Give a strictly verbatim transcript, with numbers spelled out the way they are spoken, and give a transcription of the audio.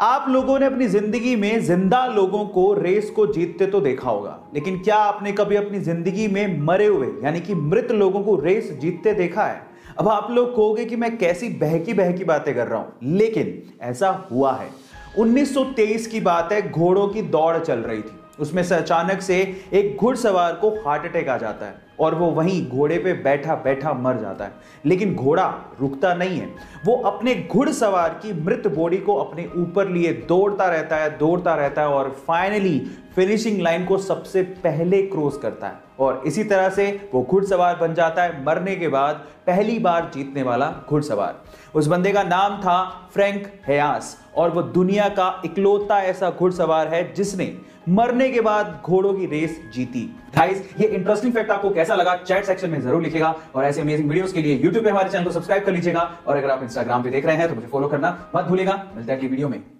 आप लोगों ने अपनी जिंदगी में जिंदा लोगों को रेस को जीतते तो देखा होगा, लेकिन क्या आपने कभी अपनी जिंदगी में मरे हुए यानी कि मृत लोगों को रेस जीतते देखा है? अब आप लोग कहोगे कि मैं कैसी बहकी बहकी बातें कर रहा हूं, लेकिन ऐसा हुआ है। उन्नीस सौ तेईस की बात है, घोड़ों की दौड़ चल रही थी। उसमें से अचानक से एक घुड़सवार को हार्ट अटैक आ जाता है और वो वहीं घोड़े पे बैठा बैठा मर जाता है। लेकिन घोड़ा रुकता नहीं है, वो अपने घुड़सवार की मृत बॉडी को अपने ऊपर लिए दौड़ता रहता है दौड़ता रहता है और फाइनली फिनिशिंग लाइन को सबसे पहले क्रॉस करता है और इसी तरह से वो घुड़सवार बन जाता है मरने के बाद पहली बार जीतने वाला घुड़सवार। उस बंदे का नाम था फ्रैंक हेयास और वो दुनिया का इकलौता ऐसा घुड़सवार है जिसने मरने के बाद घोड़ों की रेस जीती। गाइस, ये इंटरेस्टिंग फैक्ट आपको कैसा लगा चैट सेक्शन में जरूर लिखेगा और ऐसे अमेजिंग वीडियोस के लिए यूट्यूब पे हमारे चैनल को सब्सक्राइब कर लीजिएगा और अगर आप इंस्टाग्राम पे देख रहे हैं तो मुझे फॉलो करना मत भूलेगा। मिलता है अगली वीडियो में।